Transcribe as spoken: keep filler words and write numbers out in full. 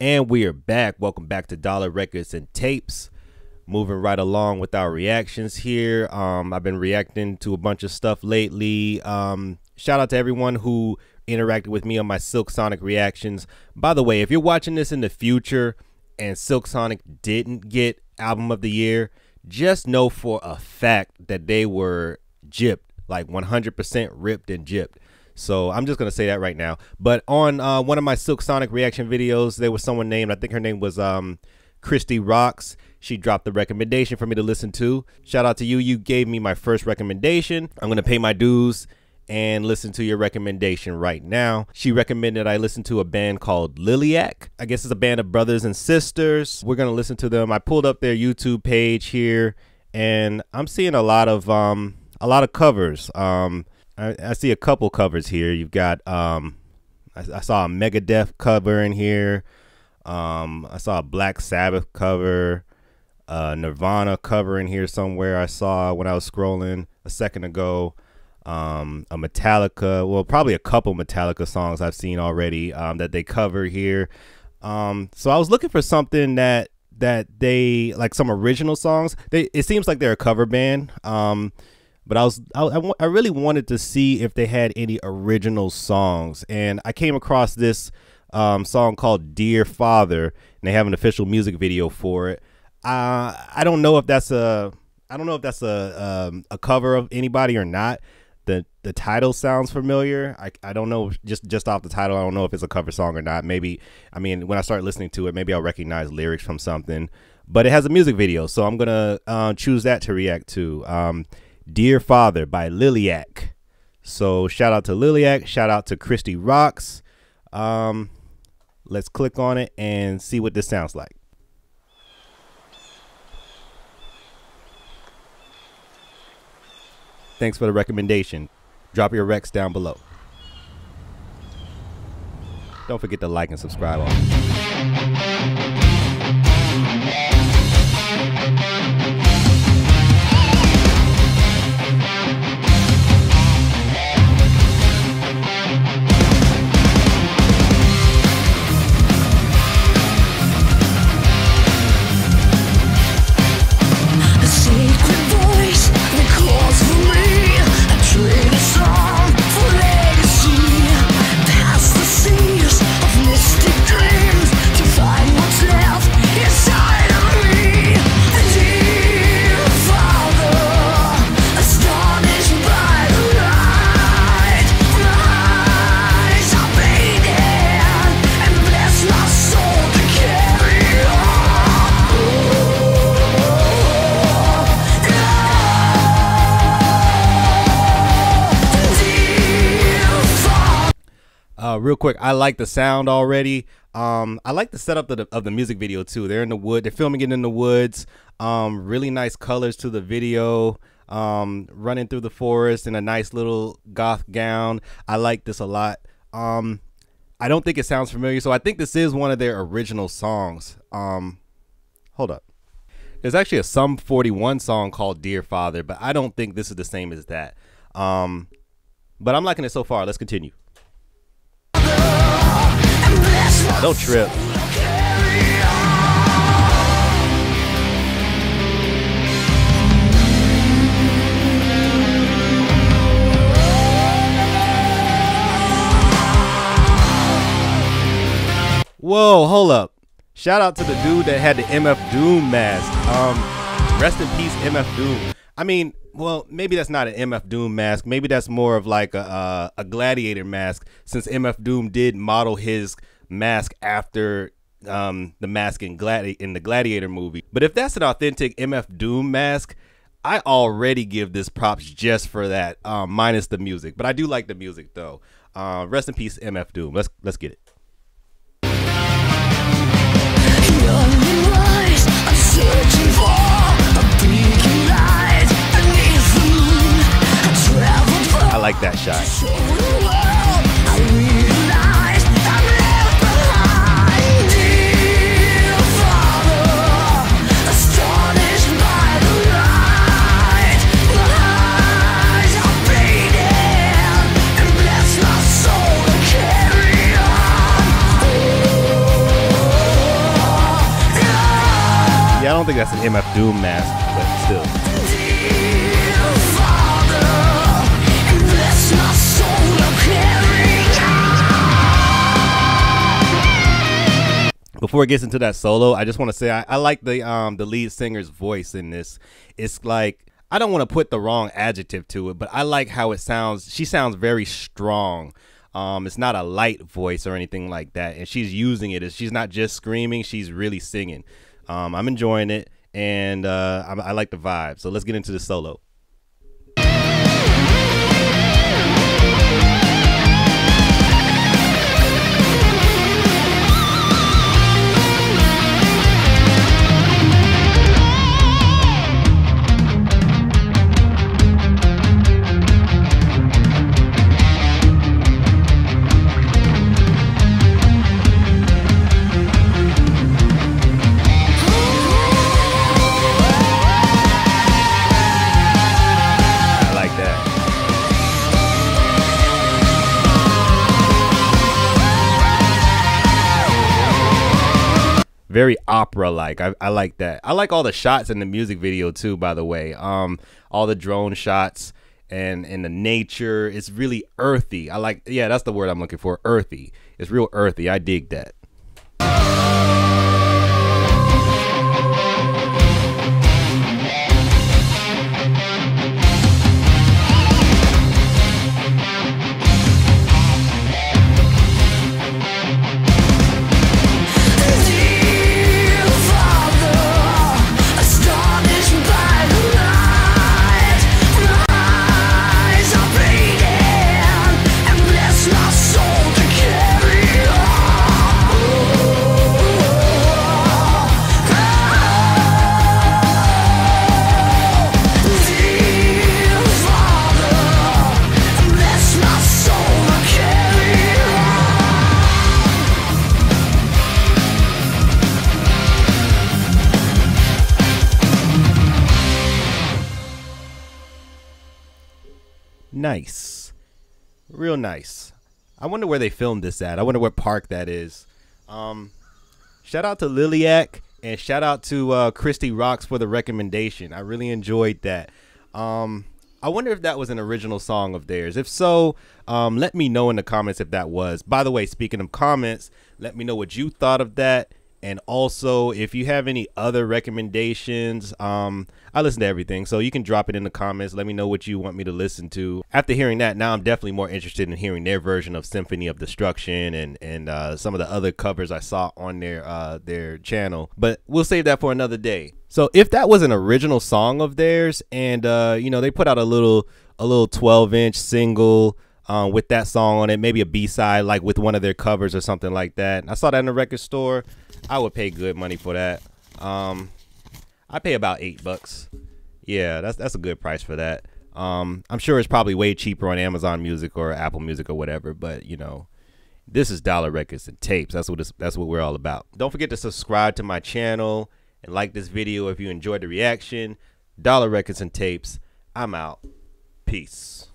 And we are back. Welcome back to Dollar Records and Tapes. Moving right along with our reactions here. Um, I've been reacting to a bunch of stuff lately. Um, shout out to everyone who interacted with me on my Silk Sonic reactions. By the way, if you're watching this in the future and Silk Sonic didn't get Album of the Year, just know for a fact that they were gypped, like one hundred percent ripped and gypped. So I'm just going to say that right now. But on uh, one of my Silk Sonic reaction videos, there was someone named, I think her name was um, Christy Rocks. She dropped the recommendation for me to listen to. Shout out to you. You gave me my first recommendation. I'm going to pay my dues and listen to your recommendation right now. She recommended I listen to a band called Liliac. I guess it's a band of brothers and sisters. We're going to listen to them. I pulled up their YouTube page here, and I'm seeing a lot of, um, a lot of covers. Um... I see a couple covers here. You've got, um, I, I saw a Megadeth cover in here. Um, I saw a Black Sabbath cover, uh, Nirvana cover in here somewhere. I saw when I was scrolling a second ago, um, a Metallica, well, probably a couple Metallica songs I've seen already, um, that they cover here. Um, so I was looking for something that, that they, like some original songs. They, it seems like they're a cover band. Um, But I was I, I really wanted to see if they had any original songs, and I came across this um, song called "Dear Father," and they have an official music video for it. Uh, I don't know if that's a I don't know if that's a um, a cover of anybody or not. the The title sounds familiar. I I don't know just just off the title. I don't know if it's a cover song or not. Maybe I mean when I start listening to it, maybe I'll recognize lyrics from something. But it has a music video, so I'm gonna uh, choose that to react to. Um, Dear Father by Liliac. So shout out to Liliac, shout out to Christy Rocks. Um, let's click on it and see what this sounds like. Thanks for the recommendation. Drop your recs down below. Don't forget to like and subscribe. Also. Real quick, I like the sound already. Um, I like the setup of the, of the music video too. They're in the wood. They're filming it in the woods. Um, really nice colors to the video. Um, running through the forest in a nice little goth gown. I like this a lot. Um, I don't think it sounds familiar, so I think this is one of their original songs. Um, hold up. There's actually a Sum forty-one song called Dear Father, but I don't think this is the same as that. Um, but I'm liking it so far. Let's continue. Don't trip. Whoa, hold up. Shout out to the dude that had the M F Doom mask. Um, rest in peace, M F Doom. I mean, well, maybe that's not an M F Doom mask. Maybe that's more of like a, uh, a Gladiator mask, since M F Doom did model his mask after um the mask in gladi in the Gladiator movie. But if that's an authentic M F Doom mask, I already give this props just for that, um minus the music. But I do like the music though. Uh rest in peace, M F Doom. Let's let's get it. I like that shot. think that's an M F Doom mask, but still. Dear Father, bless my soul, I'm carrying on. Before it gets into that solo, I just want to say I, I like the um the lead singer's voice in this. It's like, I don't want to put the wrong adjective to it, but I like how it sounds. She sounds very strong. Um, it's not a light voice or anything like that, and she's using it. She's not just screaming, she's really singing. Um, I'm enjoying it, and uh, I, I like the vibe. So let's get into the solo. Very opera-like. I, I like that. I like all the shots in the music video too, by the way. Um, all the drone shots and and the nature. It's really earthy. I like. Yeah, that's the word I'm looking for. Earthy. It's real earthy. I dig that. Nice, real nice. I wonder where they filmed this at. I wonder what park that is. Um, shout out to Liliac and shout out to uh, Christy Rocks for the recommendation. I really enjoyed that. Um, I wonder if that was an original song of theirs. If so, um, let me know in the comments if that was. By the way, speaking of comments, let me know what you thought of that. And also, if you have any other recommendations, um, I listen to everything, so you can drop it in the comments. Let me know what you want me to listen to. After hearing that, now I'm definitely more interested in hearing their version of Symphony of Destruction and and uh, some of the other covers I saw on their uh, their channel. But we'll save that for another day. So if that was an original song of theirs, and uh, you know, they put out a little a little twelve inch single. Um, with that song on it, maybe a B-side, like with one of their covers or something like that. I saw that in the record store. I would pay good money for that. Um, I pay about eight bucks. Yeah, that's that's a good price for that. Um, I'm sure it's probably way cheaper on Amazon Music or Apple Music or whatever. But you know, this is Dollar Records and Tapes. That's what it's, that's what we're all about. Don't forget to subscribe to my channel and like this video if you enjoyed the reaction. Dollar Records and Tapes. I'm out. Peace.